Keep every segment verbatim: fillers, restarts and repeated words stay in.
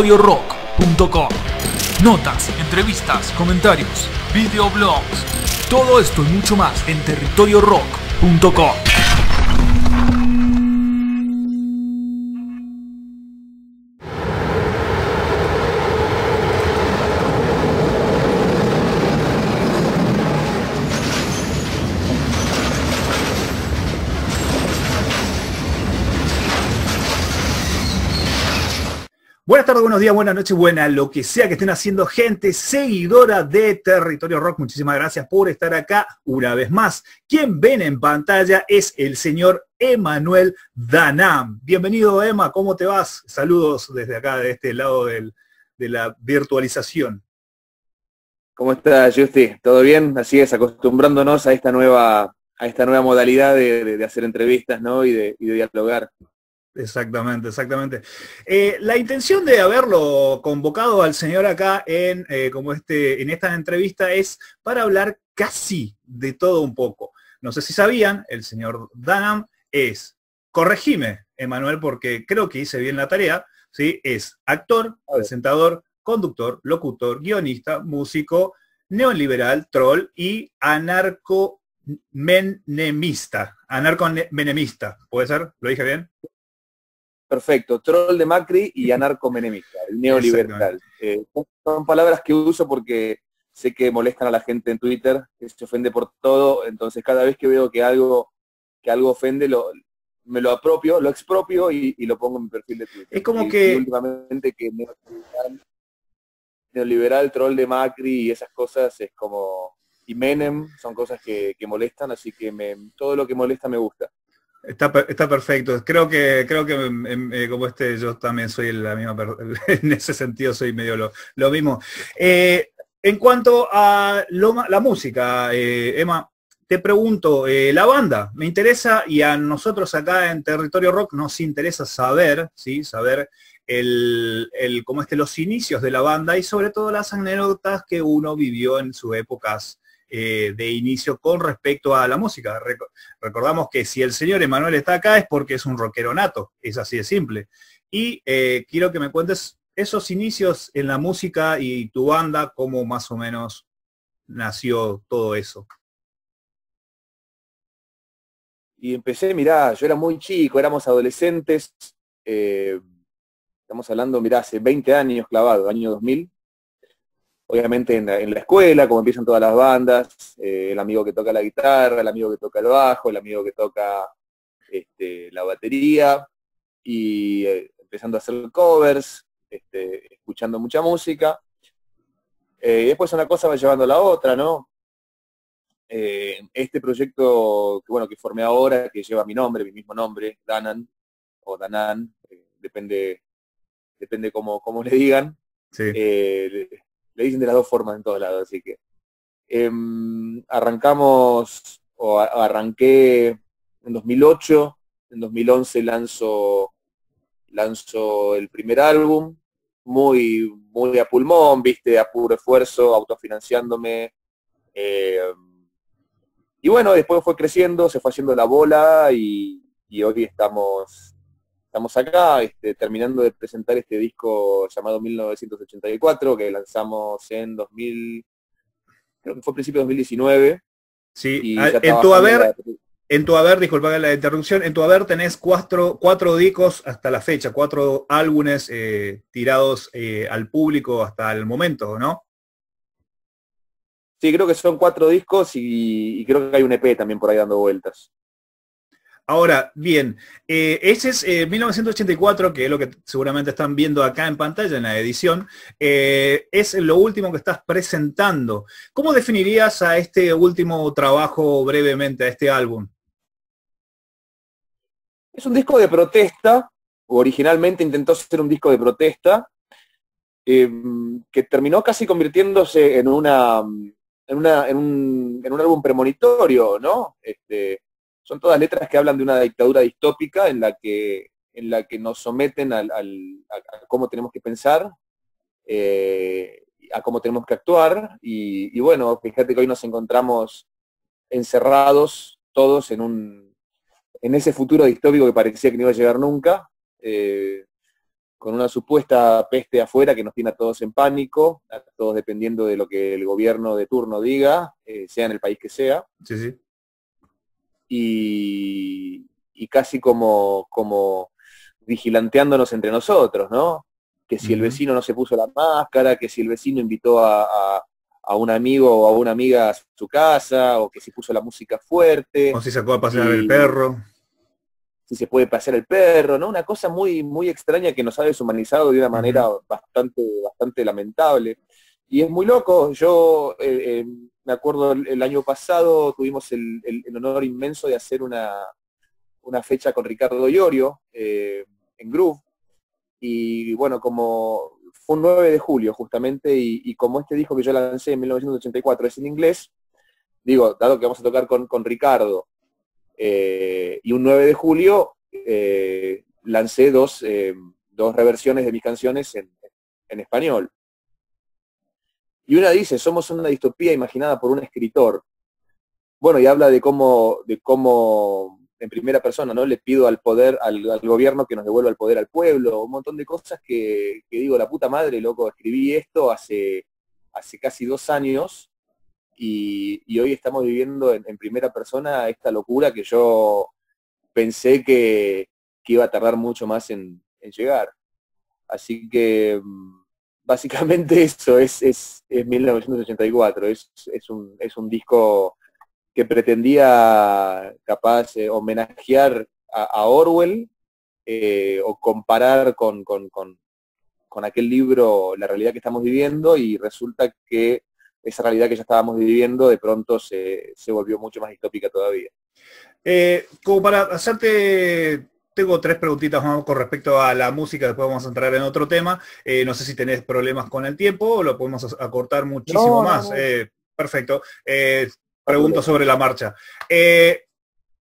territorio rock punto com. Notas, entrevistas, comentarios, videoblogs, todo esto y mucho más en territorio rock punto com. Buenas tardes, buenos días, buenas noches, buena lo que sea que estén haciendo, gente seguidora de Territorio Rock. Muchísimas gracias por estar acá una vez más. Quien ven en pantalla es el señor Emmanuel Danann. Bienvenido, Emma, ¿cómo te vas? Saludos desde acá, de este lado del, de la virtualización. ¿Cómo estás, Justi? ¿Todo bien? Así es, acostumbrándonos a esta nueva, a esta nueva modalidad de, de, de hacer entrevistas, ¿no? Y de, y de dialogar. Exactamente, exactamente. Eh, la intención de haberlo convocado al señor acá en, eh, como este, en esta entrevista es para hablar casi de todo un poco. No sé si sabían, el señor Danann es, corregime, Emmanuel, porque creo que hice bien la tarea, ¿sí? Es actor, presentador, conductor, locutor, guionista, músico, neoliberal, troll y anarcomenemista. Anarcomenemista, ¿puede ser? ¿Lo dije bien? Perfecto, troll de Macri y anarcomenemista, el neoliberal. Eh, son palabras que uso porque sé que molestan a la gente en Twitter, que se ofende por todo, entonces cada vez que veo que algo, que algo ofende, lo, me lo apropio, lo expropio y, y lo pongo en mi perfil de Twitter. Es como y, que... Y últimamente que neoliberal, neoliberal, troll de Macri y esas cosas es como... Y Menem, son cosas que, que molestan, así que me, todo lo que molesta me gusta. Está, está perfecto. Creo que, creo que eh, como este, yo también soy la misma persona. En ese sentido soy medio lo, lo mismo. Eh, en cuanto a lo, la música, eh, Emma, te pregunto, eh, la banda, me interesa, y a nosotros acá en Territorio Rock nos interesa saber, ¿sí? Saber el, el, como este, los inicios de la banda y sobre todo las anécdotas que uno vivió en sus épocas de inicio con respecto a la música. Recordamos que si el señor Emmanuel está acá es porque es un rockero nato, es así de simple. Y eh, quiero que me cuentes esos inicios en la música y tu banda, cómo más o menos nació todo eso. Y empecé, mirá, yo era muy chico, éramos adolescentes, eh, estamos hablando, mirá, hace veinte años clavado, año dos mil. Obviamente en la, en la escuela, como empiezan todas las bandas, eh, el amigo que toca la guitarra, el amigo que toca el bajo, el amigo que toca este, la batería, y eh, empezando a hacer covers, este, escuchando mucha música. Eh, y después una cosa va llevando a la otra, ¿no? Eh, este proyecto que, bueno, que formé ahora, que lleva mi nombre, mi mismo nombre, Danann, o Danann, eh, depende, depende cómo, cómo le digan. Sí. Eh, Le dicen de las dos formas en todos lados, así que... Eh, arrancamos, o a, arranqué en dos mil ocho, en dos mil once lanzo, lanzo el primer álbum, muy, muy a pulmón, viste, a puro esfuerzo, autofinanciándome. Eh, y bueno, después fue creciendo, se fue haciendo la bola y, y hoy estamos, estamos acá, este, terminando de presentar este disco llamado mil novecientos ochenta y cuatro, que lanzamos en dos mil, creo que fue principio de dos mil diecinueve. Sí, en tu haber, la... en tu haber, disculpa la interrupción, en tu haber tenés cuatro, cuatro discos hasta la fecha, cuatro álbumes eh, tirados eh, al público hasta el momento, ¿no? Sí, creo que son cuatro discos y, y creo que hay un E P también por ahí dando vueltas. Ahora, bien, eh, ese es eh, mil novecientos ochenta y cuatro, que es lo que seguramente están viendo acá en pantalla en la edición, eh, es lo último que estás presentando. ¿Cómo definirías a este último trabajo brevemente, a este álbum? Es un disco de protesta, originalmente intentó ser un disco de protesta, eh, que terminó casi convirtiéndose en, una, en, una, en, un, en un álbum premonitorio, ¿no? Este, son todas letras que hablan de una dictadura distópica en la que, en la que nos someten al, al, a cómo tenemos que pensar, eh, a cómo tenemos que actuar, y, y bueno, fíjate que hoy nos encontramos encerrados todos en, un, en ese futuro distópico que parecía que no iba a llegar nunca, eh, con una supuesta peste afuera que nos tiene a todos en pánico, a todos dependiendo de lo que el gobierno de turno diga, eh, sea en el país que sea. Sí, sí. Y, y casi como, como vigilanteándonos entre nosotros, ¿no? Que si el vecino no se puso la máscara, que si el vecino invitó a, a, a un amigo o a una amiga a su casa, o que si puso la música fuerte. O si sacó a pasear el perro. Si se puede pasear el perro, ¿no? Una cosa muy, muy extraña que nos ha deshumanizado de una manera uh-huh. bastante, bastante lamentable. Y es muy loco. Yo eh, eh, me acuerdo el, el año pasado tuvimos el, el, el honor inmenso de hacer una, una fecha con Ricardo Iorio eh, en Groove. Y bueno, como fue un nueve de julio justamente, y, y como este disco que yo lancé en mil novecientos ochenta y cuatro es en inglés, digo, dado que vamos a tocar con, con Ricardo, eh, y un nueve de julio eh, lancé dos, eh, dos reversiones de mis canciones en, en español. Y una dice, somos una distopía imaginada por un escritor. Bueno, y habla de cómo, de cómo en primera persona, ¿no? Le pido al poder, al, al gobierno que nos devuelva el poder al pueblo, un montón de cosas que, que digo, la puta madre, loco, escribí esto hace, hace casi dos años y, y hoy estamos viviendo en, en primera persona esta locura que yo pensé que, que iba a tardar mucho más en, en llegar. Así que básicamente eso es, es, es mil novecientos ochenta y cuatro, es, es, un, es un disco que pretendía capaz eh, homenajear a, a Orwell eh, o comparar con, con, con, con aquel libro la realidad que estamos viviendo, y resulta que esa realidad que ya estábamos viviendo de pronto se, se volvió mucho más distópica todavía. Eh, como para hacerte... Tengo tres preguntitas más con respecto a la música, después vamos a entrar en otro tema. Eh, no sé si tenés problemas con el tiempo, o lo podemos acortar muchísimo no, más. No, no. Eh, perfecto. Eh, pregunto sobre la marcha. Eh,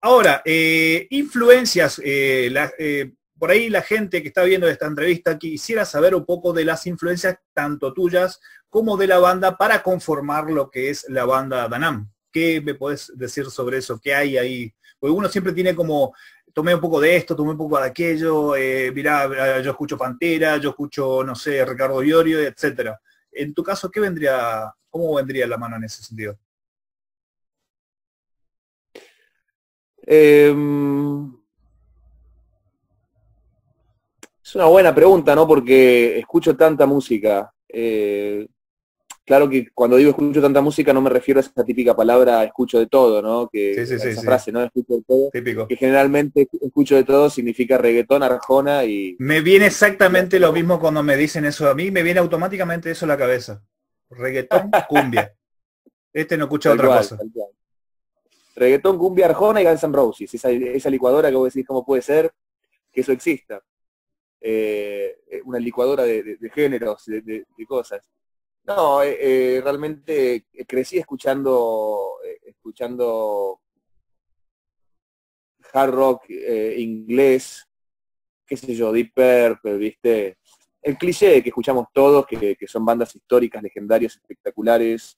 ahora, eh, influencias. Eh, la, eh, por ahí la gente que está viendo esta entrevista quisiera saber un poco de las influencias, tanto tuyas como de la banda, para conformar lo que es la banda Danann. ¿Qué me podés decir sobre eso? ¿Qué hay ahí? Porque uno siempre tiene como... tomé un poco de esto, tomé un poco de aquello, eh, mirá, yo escucho Pantera, yo escucho, no sé, Ricardo Iorio, etcétera. En tu caso, ¿qué vendría, cómo vendría la mano en ese sentido? Eh, es una buena pregunta, ¿no? Porque escucho tanta música. Eh, claro que cuando digo escucho tanta música no me refiero a esa típica palabra escucho de todo, ¿no? Que sí, sí, esa sí, frase, sí. ¿No? Escucho de todo. Típico. Que generalmente escucho de todo significa reggaetón, arjona y... Me viene exactamente lo mismo cuando me dicen eso a mí, me viene automáticamente eso a la cabeza. Reggaetón, cumbia. Este no escucha tal otra cual, cosa. Reggaetón, cumbia, arjona y Guns N' Roses. Esa, esa licuadora que vos decís, ¿cómo puede ser que eso exista? Eh, una licuadora de, de, de géneros, de, de, de cosas. No, eh, eh, realmente crecí escuchando eh, escuchando hard rock eh, inglés, qué sé yo, Deep Purple, ¿viste? El cliché que escuchamos todos, que, que son bandas históricas, legendarias, espectaculares.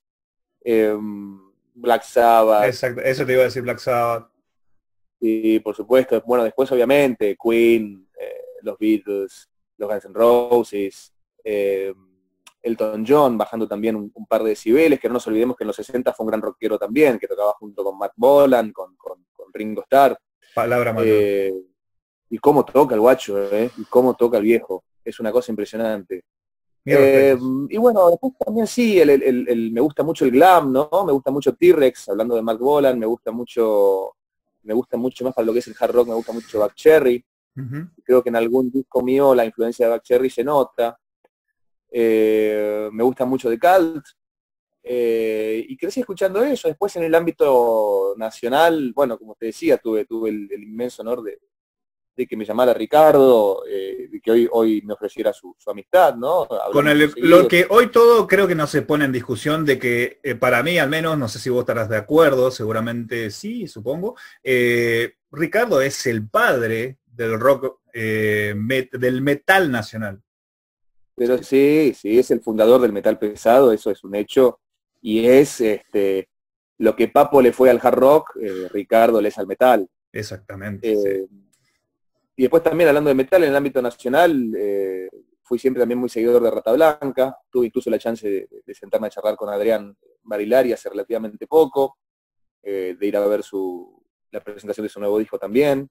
Eh, Black Sabbath. Exacto, eso te iba a decir, Black Sabbath. Sí, por supuesto. Bueno, después obviamente, Queen, eh, los Beatles, los Guns N' Roses, eh, Elton John, bajando también un, un par de decibeles, que no nos olvidemos que en los sesenta fue un gran rockero también, que tocaba junto con Marc Bolan, con, con, con Ringo Starr. Palabra mayor. Eh, y cómo toca el guacho, eh, y cómo toca el viejo. Es una cosa impresionante. Eh, y bueno, después también sí, el, el, el, el, me gusta mucho el glam, ¿no? Me gusta mucho T-Rex, hablando de Marc Bolan, me gusta mucho, me gusta mucho más para lo que es el hard rock, me gusta mucho Buckcherry. Uh-huh. Creo que en algún disco mío la influencia de Buckcherry se nota. Eh, me gusta mucho de Cult, eh, y crecí escuchando eso. Después en el ámbito nacional, bueno, como te decía, tuve, tuve el, el inmenso honor de, de que me llamara Ricardo, eh, de que hoy, hoy me ofreciera su, su amistad, ¿no? Hablando con el, lo que hoy todo creo que no se pone en discusión, de que eh, para mí al menos, no sé si vos estarás de acuerdo, seguramente sí, supongo, eh, Ricardo es el padre del rock, eh, met, del metal nacional. Pero sí, sí, es el fundador del metal pesado, eso es un hecho, y es este lo que Papo le fue al hard rock, eh, Ricardo le es al metal. Exactamente. Eh, sí. Y después también, hablando de metal, en el ámbito nacional, eh, fui siempre también muy seguidor de Rata Blanca, tuve incluso la chance de, de sentarme a charlar con Adrián Barilar hace relativamente poco, eh, de ir a ver su, la presentación de su nuevo disco también.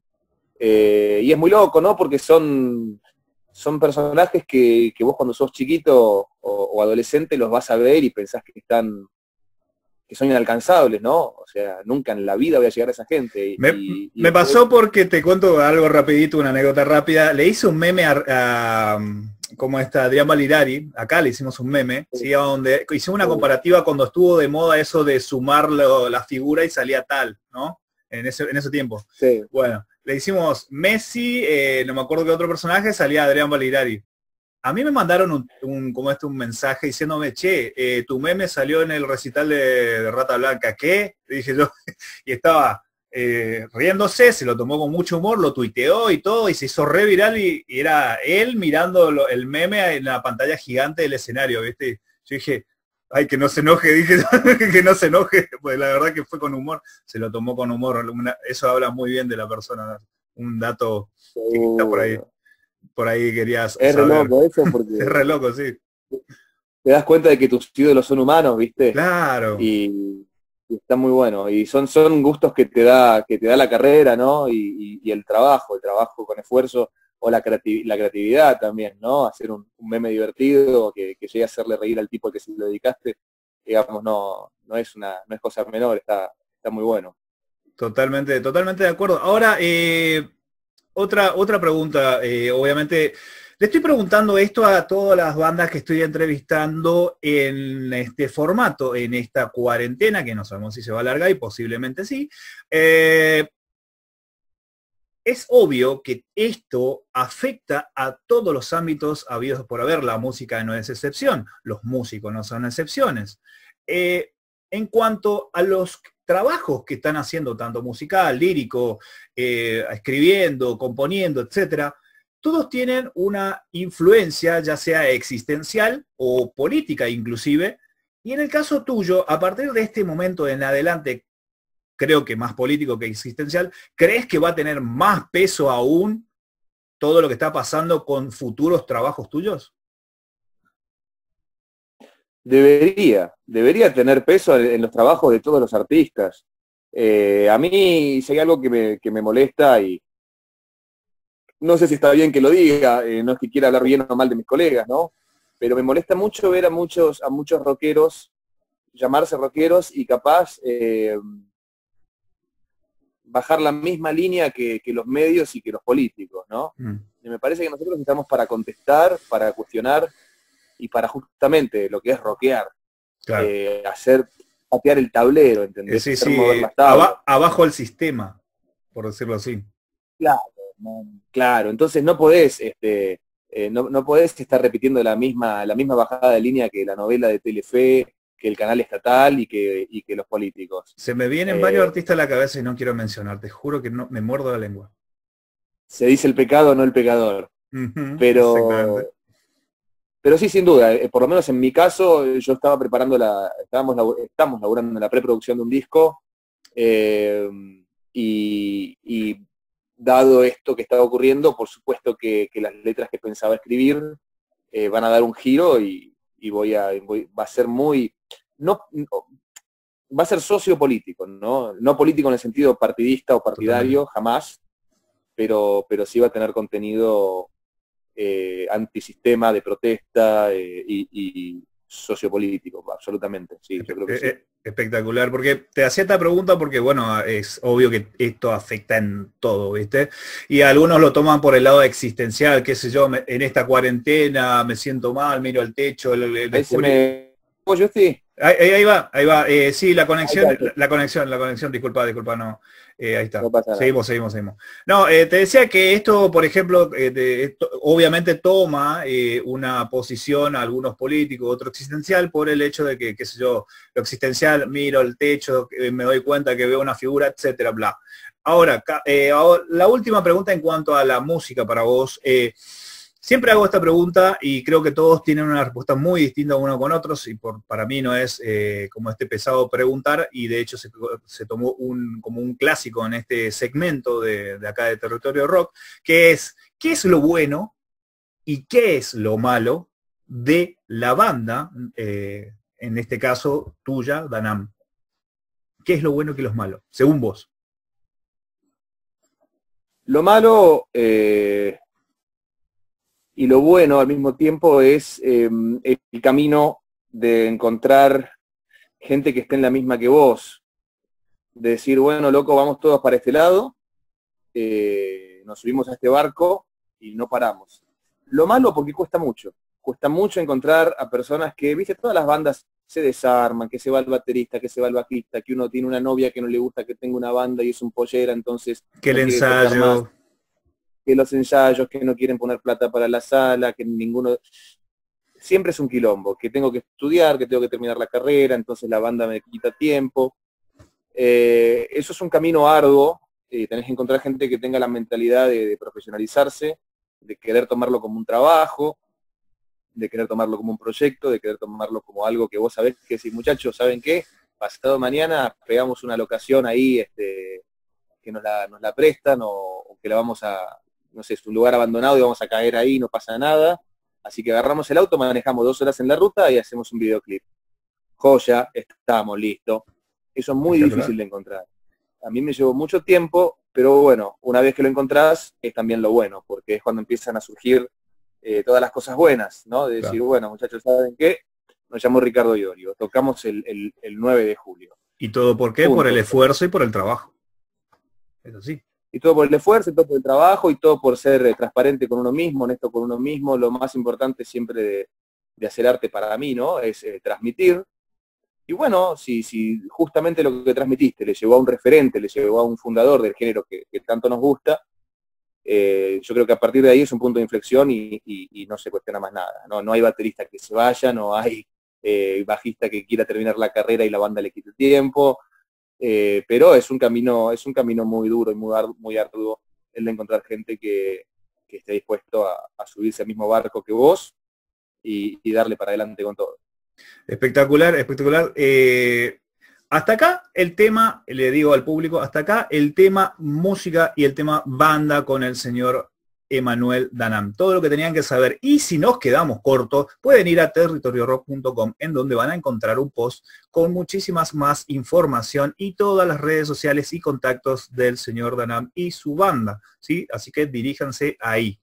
Eh, y es muy loco, ¿no? Porque son, son personajes que, que vos cuando sos chiquito o, o adolescente los vas a ver y pensás que están, que son inalcanzables, ¿no? O sea, nunca en la vida voy a llegar a esa gente. Y, me, y, me pasó porque, te cuento algo rapidito, una anécdota rápida, le hice un meme a... a como está Adrián Balirari, acá le hicimos un meme, sí. ¿sí? Donde hicimos una comparativa cuando estuvo de moda eso de sumar lo, la figura y salía tal, ¿no? En ese, en ese tiempo. Sí. Bueno, le hicimos Messi, eh, no me acuerdo qué otro personaje, salía Adrián Balirari. A mí me mandaron un, un, como este, un mensaje diciéndome, che, eh, tu meme salió en el recital de, de Rata Blanca, ¿qué? Le dije yo, y estaba... Eh, riéndose, se lo tomó con mucho humor, lo tuiteó y todo, y se hizo re viral, y, y era él mirando lo, el meme en la pantalla gigante del escenario, ¿viste? Yo dije, ay, que no se enoje, dije, que no se enoje, pues la verdad que fue con humor, se lo tomó con humor, una, eso habla muy bien de la persona, un dato que está por ahí, por ahí querías saber. Es re loco eso, porque... es re loco, sí. Te das cuenta de que tus ídolos son humanos, ¿viste? Claro. Y... está muy bueno, y son, son gustos que te da, que te da la carrera, ¿no? Y, y, y el trabajo, el trabajo con esfuerzo, o la, creativ la creatividad también, ¿no? Hacer un, un meme divertido, que, que llegue a hacerle reír al tipo al que se lo dedicaste, digamos, no, no es una, no es cosa menor, está, está muy bueno. Totalmente, totalmente de acuerdo. Ahora, eh, otra, otra pregunta, eh, obviamente... Le estoy preguntando esto a todas las bandas que estoy entrevistando en este formato, en esta cuarentena, que no sabemos si se va a alargar y posiblemente sí. Eh, es obvio que esto afecta a todos los ámbitos habidos por haber. La música no es excepción, los músicos no son excepciones. Eh, en cuanto a los... trabajos que están haciendo, tanto musical, lírico, eh, escribiendo, componiendo, etcétera, todos tienen una influencia, ya sea existencial o política inclusive, y en el caso tuyo, a partir de este momento en adelante, creo que más político que existencial, ¿crees que va a tener más peso aún todo lo que está pasando con futuros trabajos tuyos? Debería, debería tener peso en los trabajos de todos los artistas. Eh, a mí, si hay algo que me, que me molesta, y no sé si está bien que lo diga, eh, no es que quiera hablar bien o mal de mis colegas, ¿no? Pero me molesta mucho ver a muchos, a muchos rockeros, llamarse rockeros y capaz eh, bajar la misma línea que, que los medios y que los políticos, ¿no? Mm. Y me parece que nosotros estamos para contestar, para cuestionar y para justamente lo que es rockear, claro. eh, hacer, patear el tablero, ¿entendés? Sí, sí, mover las tablas. Aba abajo el sistema, por decirlo así. Claro. Claro, entonces no podés, este, eh, no, no podés estar repitiendo la misma, la misma bajada de línea que la novela de Telefe, que el canal estatal y que, y que los políticos. Se me vienen eh, varios artistas a la cabeza y no quiero mencionar, te juro que no, me muerdo la lengua. Se dice el pecado, no el pecador. Uh-huh, pero, pero sí, sin duda, eh, por lo menos en mi caso, yo estaba preparando la, estábamos, labur, estamos laburando en la preproducción de un disco, eh, y... y dado esto que está ocurriendo, por supuesto que, que las letras que pensaba escribir eh, van a dar un giro y, y voy a, voy, va a ser muy... No, no, va a ser sociopolítico, ¿no? No político en el sentido partidista o partidario, totalmente. Jamás, pero, pero sí va a tener contenido eh, antisistema, de protesta eh, y, y sociopolítico, absolutamente. Sí, yo creo que sí. Espectacular, porque te hacía esta pregunta porque, bueno, es obvio que esto afecta en todo, ¿viste? Y algunos lo toman por el lado existencial, qué sé yo, me, en esta cuarentena me siento mal, miro al techo. El, el, ahí, se me... Yo estoy. Ahí, ahí va, ahí va. Eh, sí, la conexión, ahí la, la conexión, la conexión, disculpa, disculpa, no. Eh, ahí está. No pasa nada. Seguimos, seguimos, seguimos. No, eh, te decía que esto, por ejemplo, eh, de, esto, obviamente toma eh, una posición a algunos políticos, otro existencial, por el hecho de que, qué sé yo, lo existencial, miro el techo, eh, me doy cuenta que veo una figura, etcétera, bla. Ahora, eh, ahora, la última pregunta en cuanto a la música para vos. Eh, Siempre hago esta pregunta y creo que todos tienen una respuesta muy distinta uno con otros y por, para mí no es eh, como este pesado preguntar, y de hecho se, se tomó un, como un clásico en este segmento de, de acá de Territorio Rock, que es, ¿qué es lo bueno y qué es lo malo de la banda, eh, en este caso tuya, Danann? ¿Qué es lo bueno y qué es lo malo, según vos? Lo malo eh, y lo bueno al mismo tiempo es eh, el camino de encontrar gente que esté en la misma que vos. De decir, bueno, loco, vamos todos para este lado, eh, nos subimos a este barco y no paramos. Lo malo porque cuesta mucho. Cuesta mucho encontrar a personas que, viste, todas las bandas se desarman, que se va el baterista, que se va el bajista, que uno tiene una novia que no le gusta que tenga una banda y es un pollera, entonces... Que el ensayo... Que los ensayos, que no quieren poner plata para la sala, que ninguno... Siempre es un quilombo, que tengo que estudiar, que tengo que terminar la carrera, entonces la banda me quita tiempo. Eh, eso es un camino arduo, eh, tenés que encontrar gente que tenga la mentalidad de, de profesionalizarse, de querer tomarlo como un trabajo, de querer tomarlo como un proyecto, de querer tomarlo como algo que vos sabés que si muchachos, ¿saben qué? Pasado mañana pegamos una locación ahí este, que nos la, nos la prestan o, o que la vamos a, no sé, es un lugar abandonado y vamos a caer ahí, no pasa nada. Así que agarramos el auto, manejamos dos horas en la ruta y hacemos un videoclip. Joya, estamos, listo. Eso es muy difícil de encontrar. A mí me llevó mucho tiempo, pero bueno, una vez que lo encontrás es también lo bueno, porque es cuando empiezan a surgir eh, todas las cosas buenas, ¿no? De decir, bueno, muchachos, ¿saben qué? Nos llamó Ricardo Iorio, tocamos el, el, el nueve de julio. ¿Y todo por qué? Punto. Por el esfuerzo y por el trabajo. Eso sí. Y todo por el esfuerzo, y todo por el trabajo, y todo por ser transparente con uno mismo, honesto con uno mismo. Lo más importante siempre de, de hacer arte para mí, ¿no? Es eh, transmitir. Y bueno, si, si justamente lo que transmitiste le llevó a un referente, le llevó a un fundador del género que, que tanto nos gusta, eh, yo creo que a partir de ahí es un punto de inflexión y, y, y no se cuestiona más nada. No, no hay baterista que se vaya, no hay eh, bajista que quiera terminar la carrera y la banda le quite tiempo. Eh, pero es un camino, es un camino muy duro y muy, ardu muy arduo el de encontrar gente que, que esté dispuesto a, a subirse al mismo barco que vos y, y darle para adelante con todo. Espectacular, espectacular. Eh, hasta acá el tema, le digo al público, hasta acá el tema música y el tema banda con el señor Emmanuel Danann. Todo lo que tenían que saber. Y si nos quedamos cortos, pueden ir a territorio rock punto com, en donde van a encontrar un post con muchísimas más información y todas las redes sociales y contactos del señor Danann y su banda, ¿sí? Así que diríjanse ahí.